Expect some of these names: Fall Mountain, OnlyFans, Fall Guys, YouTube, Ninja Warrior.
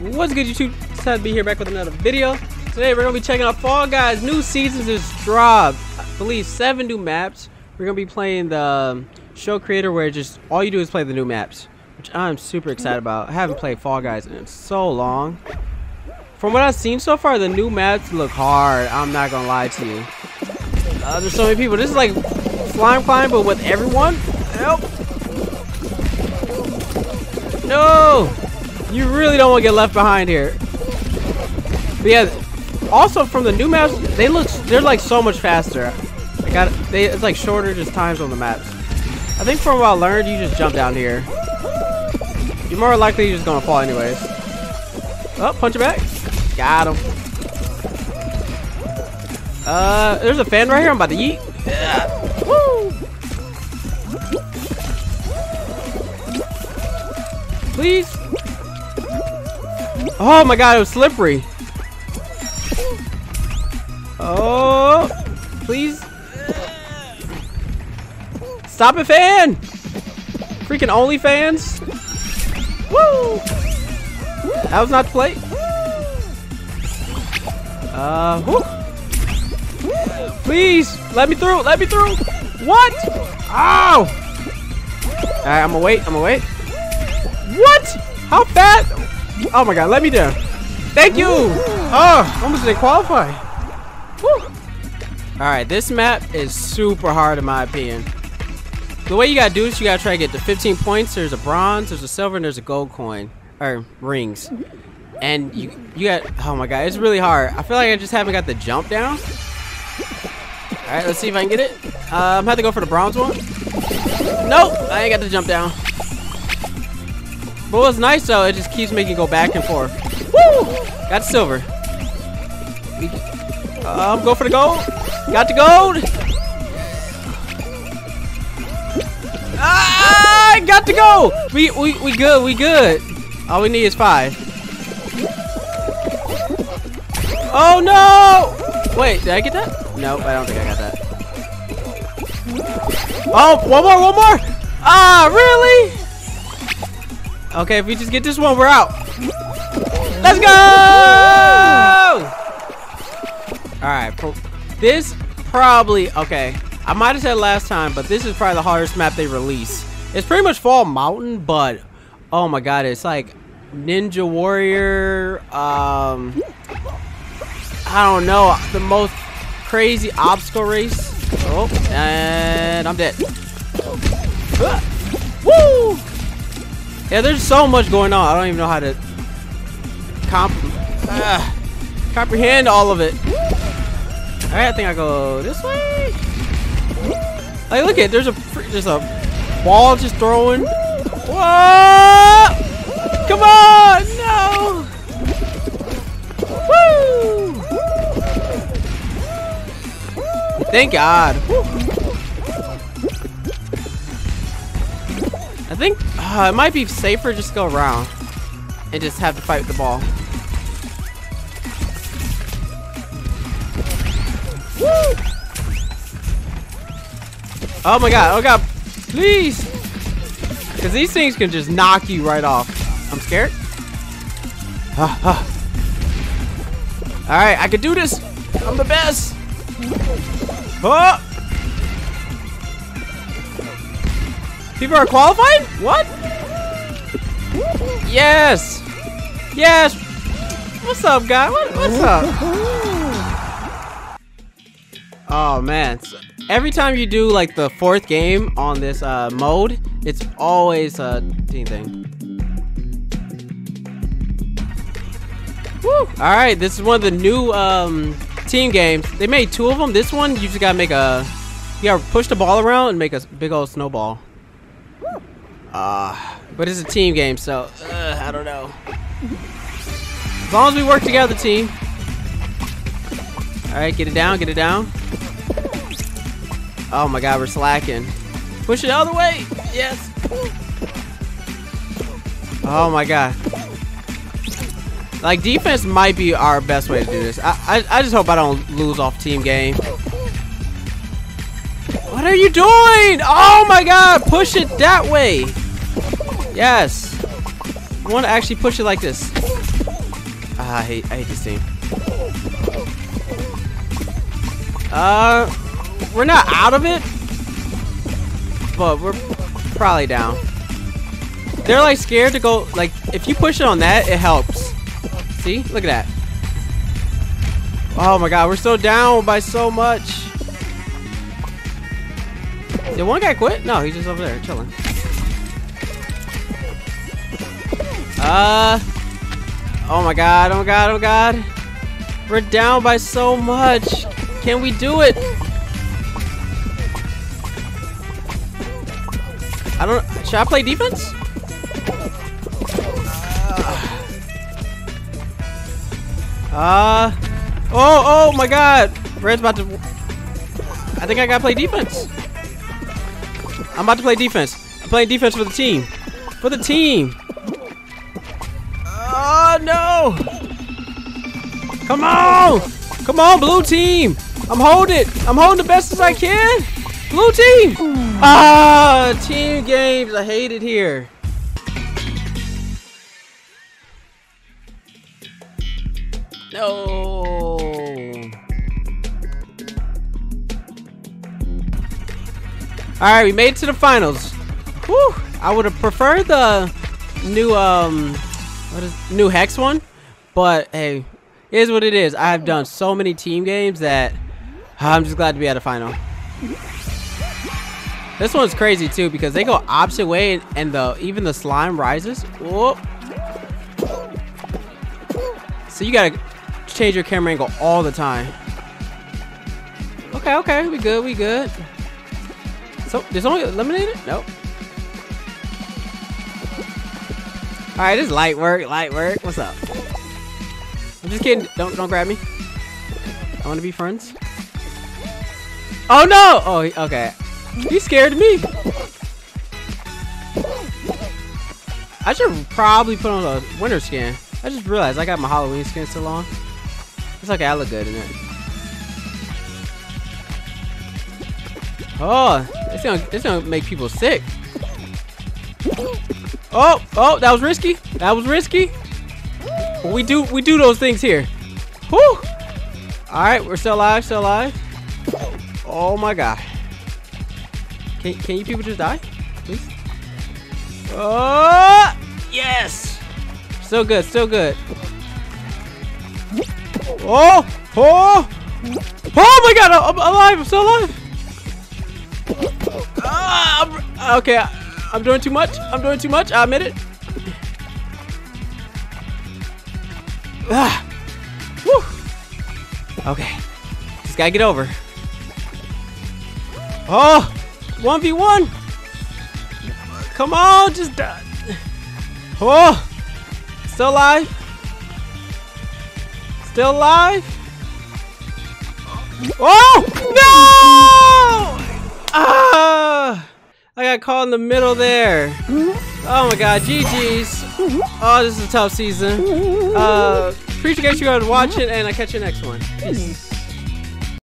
What's good, YouTube? Sad to be here back with another video. Today we're gonna be checking out Fall Guys. New seasons is dropped. I believe 7 new maps. We're gonna be playing the show creator, where just all you do is play the new maps, which I'm super excited about. I haven't played Fall Guys in so long. From what I've seen so far, the new maps look hard. I'm not gonna lie to you. There's so many people. This is like slime climb, but with everyone. Help! No! You really don't want to get left behind here. But yeah, also from the new maps, they're like so much faster. It's like shorter just times on the maps. I think from what I learned, you just jump down here. You're more likely just gonna fall anyways. Oh, punch it back. Got him. There's a fan right here. I'm about to yeet. Yeah. Woo! Please. Oh my god, it was slippery. Oh, please. Stop it, fan. Freaking OnlyFans. Woo! That was not the play. Woo. Please, let me through. Let me through. What? Ow! All right, I'm gonna wait. I'm gonna wait. What? How fast? Oh my god, let me down. Thank you. Oh, almost didn't qualify. Woo. All right, this map is super hard in my opinion. The way you gotta do is you gotta try to get to 15 points. There's a bronze, there's a silver, and there's a gold coin or rings. And you got, oh my god, it's really hard. I feel like I just haven't got the jump down. All right, let's see if I can get it. I'm gonna have to go for the bronze one. Nope, I ain't got the jump down. But what's nice though, it just keeps making it go back and forth. Woo! Got silver. Go for the gold. Got the gold. Ah! Got to go. We good. We good. All we need is 5. Oh no! Wait, did I get that? Nope, I don't think I got that. Oh, one more, one more. Ah, really? Okay, if we just get this one, we're out. Let's go! Alright, this probably... Okay, I might have said last time, but this is probably the hardest map they release. It's pretty much Fall Mountain, but... Oh my god, it's like Ninja Warrior... I don't know, the most crazy obstacle race. Oh, and I'm dead. Woo! Yeah, there's so much going on. I don't even know how to comprehend all of it. All right, I think I go this way. Like, look at there's a ball just throwing. Whoa! Come on! No! Woo! Thank God. I think it might be safer just go around and just have to fight with the ball. Woo! Oh god, please! Because these things can just knock you right off. I'm scared. Alright, I can do this. I'm the best. Oh! People are qualified? What? Yes! Yes! What's up, guy? What's up? Oh, man. So every time you do, like, the 4th game on this mode, it's always a team thing. Woo! Alright, this is one of the new team games. They made 2 of them. This one, you just gotta make a... You gotta push the ball around and make a big old snowball. But it's a team game, so I don't know. As long as we work together, team. All right, get it down, get it down. Oh my god, we're slacking. Push it all the way. Yes. Oh my god. Like, defense might be our best way to do this. I just hope I don't lose off team game. What are you doing? Oh my god, push it that way. Yes. You want to actually push it like this. Ah, I hate this thing. We're not out of it, but we're probably down. They're like scared to go. Like if you push it on that, it helps. See? Look at that. Oh my God, we're so down by so much. Did one guy quit? No, he's just over there chilling. Oh my God, oh God, oh God. We're down by so much. Can we do it? I don't. Should I play defense? Oh, oh my God. Red's about to. I think I gotta play defense. I'm about to play defense. I'm playing defense for the team. For the team. Oh no! Come on! Come on, blue team! I'm holding it! I'm holding the best as I can! Blue team! Ah, team games, I hate it here. No. Alright, we made it to the finals. Whew! I would have preferred the new new Hex one, but hey, it is what it is. I've done so many team games that I'm just glad to be at a final. This one's crazy too because they go opposite way and even the slime rises. Whoa. So you gotta change your camera angle all the time. Okay, okay, we good, we good. So there's only eliminated? Nope. Alright, this is light work, light work. What's up? I'm just kidding. Don't grab me. I wanna be friends. Oh no! Oh okay. He scared me. I should probably put on a winter skin. I just realized I got my Halloween skin still on. It's okay, I look good in it. Oh, it's gonna make people sick. Oh, oh, that was risky. That was risky. But we do those things here. Whew. All right, we're still alive, still alive. Oh my God. Can you people just die, please? Oh, yes. Still good, still good. Oh, oh, oh my God, I'm alive, I'm still alive. Okay, I'm doing too much. I'm doing too much. I admit it. Woo. Okay, just gotta get over. Oh, 1v1. Come on, just die. Oh, still alive. Still alive. Oh no! Ah! I got caught in the middle there. Oh my God, GG's. Oh, this is a tough season. Appreciate you guys watching, and I'll catch you next one. Peace.